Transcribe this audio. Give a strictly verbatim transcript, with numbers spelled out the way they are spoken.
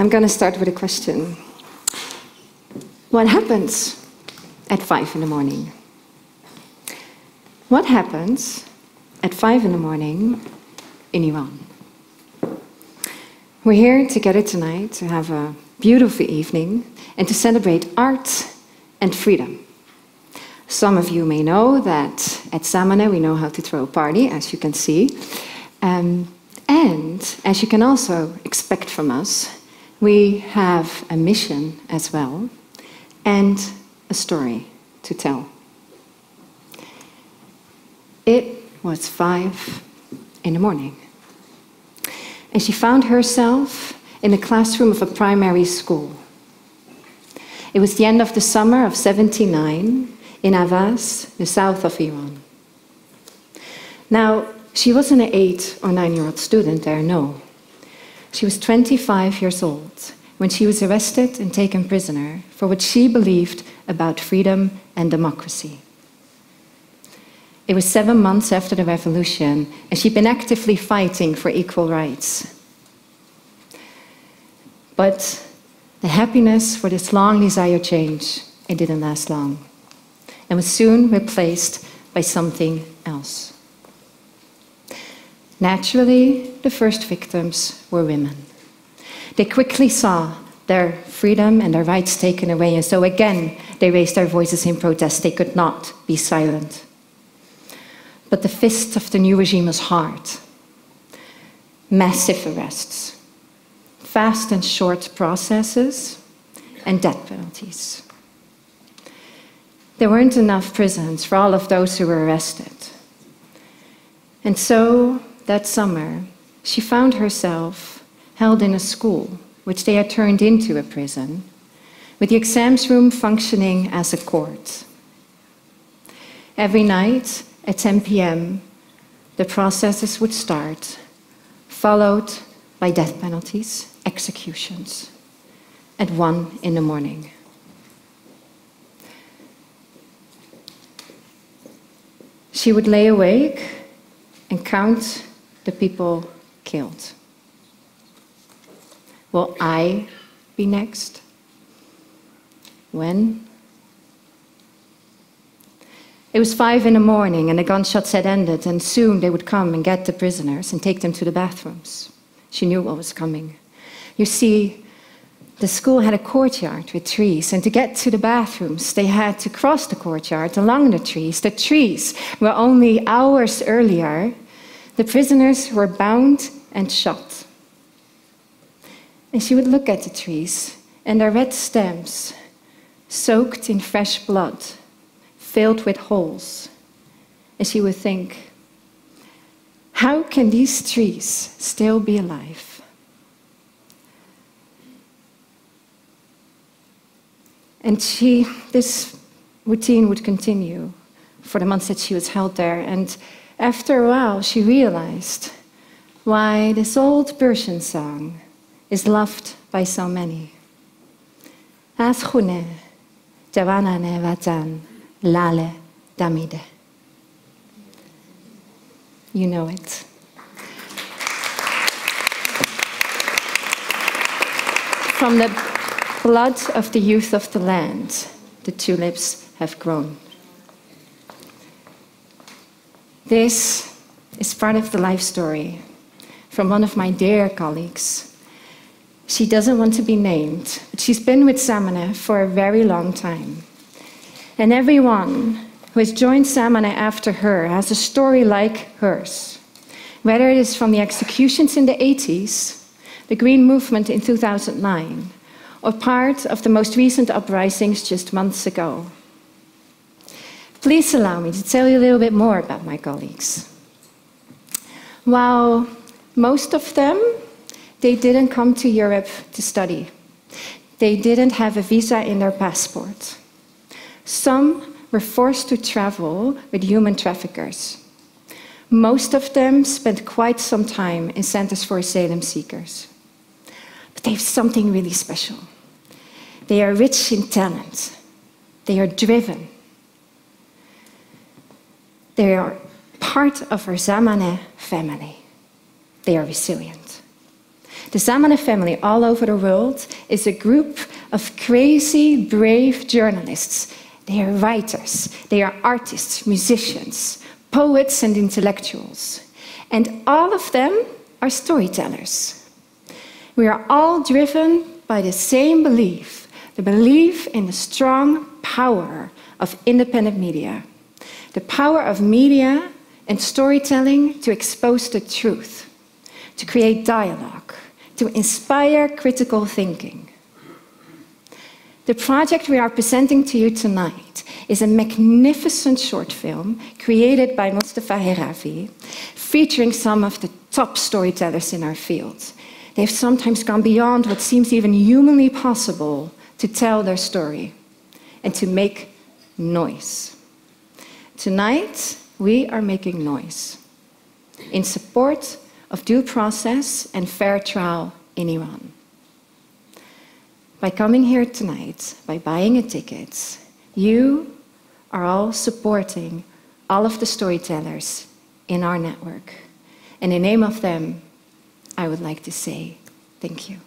I'm going to start with a question. What happens at five in the morning? What happens at five in the morning in Iran? We're here together tonight to have a beautiful evening and to celebrate art and freedom. Some of you may know that at Zamaneh we know how to throw a party, as you can see. Um, and as you can also expect from us, we have a mission as well and a story to tell. It was five in the morning. And she found herself in the classroom of a primary school. It was the end of the summer of seventy-nine. In Ahvaz, the south of Iran. Now, she wasn't an eight or nine-year-old student there, no. She was twenty-five years old when she was arrested and taken prisoner for what she believed about freedom and democracy. It was seven months after the revolution, and she'd been actively fighting for equal rights. But the happiness for this long desired change, it didn't last long, and was soon replaced by something else. Naturally, the first victims were women. They quickly saw their freedom and their rights taken away, and so again, they raised their voices in protest. They could not be silent. But the fist of the new regime was hard. Massive arrests, fast and short processes, and death penalties. There weren't enough prisons for all of those who were arrested. And so, that summer, she found herself held in a school, which they had turned into a prison, with the exams room functioning as a court. Every night, at ten p m, the processes would start, followed by death penalties, executions, at one in the morning. She would lay awake and count the people killed. Will I be next? When? It was five in the morning and the gunshots had ended, and soon they would come and get the prisoners and take them to the bathrooms. She knew what was coming. You see, the school had a courtyard with trees, and to get to the bathrooms, they had to cross the courtyard along the trees. The trees were only hours earlier. The prisoners were bound and shot. And she would look at the trees, and their red stems, soaked in fresh blood, filled with holes. And she would think, how can these trees still be alive? And she, this routine would continue for the months that she was held there. And after a while, she realized why this old Persian song is loved by so many. Az khune javanane vatan lale damide. You know it. From the blood of the youth of the land, the tulips have grown. This is part of the life story from one of my dear colleagues. She doesn't want to be named, but she's been with Zamaneh for a very long time. And everyone who has joined Zamaneh after her has a story like hers. Whether it is from the executions in the eighties, the Green Movement in two thousand nine, or part of the most recent uprisings just months ago. Please allow me to tell you a little bit more about my colleagues. While most of them, they didn't come to Europe to study. They didn't have a visa in their passport. Some were forced to travel with human traffickers. Most of them spent quite some time in centers for asylum seekers. But they have something really special. They are rich in talent. They are driven. They are part of our Zamaneh family. They are resilient. The Zamaneh family all over the world is a group of crazy, brave journalists. They are writers, they are artists, musicians, poets and intellectuals. And all of them are storytellers. We are all driven by the same belief, the belief in the strong power of independent media, the power of media and storytelling to expose the truth, to create dialogue, to inspire critical thinking. The project we are presenting to you tonight is a magnificent short film created by Mostafa Heravi, featuring some of the top storytellers in our field. They've sometimes gone beyond what seems even humanly possible to tell their story and to make noise. Tonight, we are making noise in support of due process and fair trial in Iran. By coming here tonight, by buying a ticket, you are all supporting all of the storytellers in our network. And in the name of them, I would like to say thank you.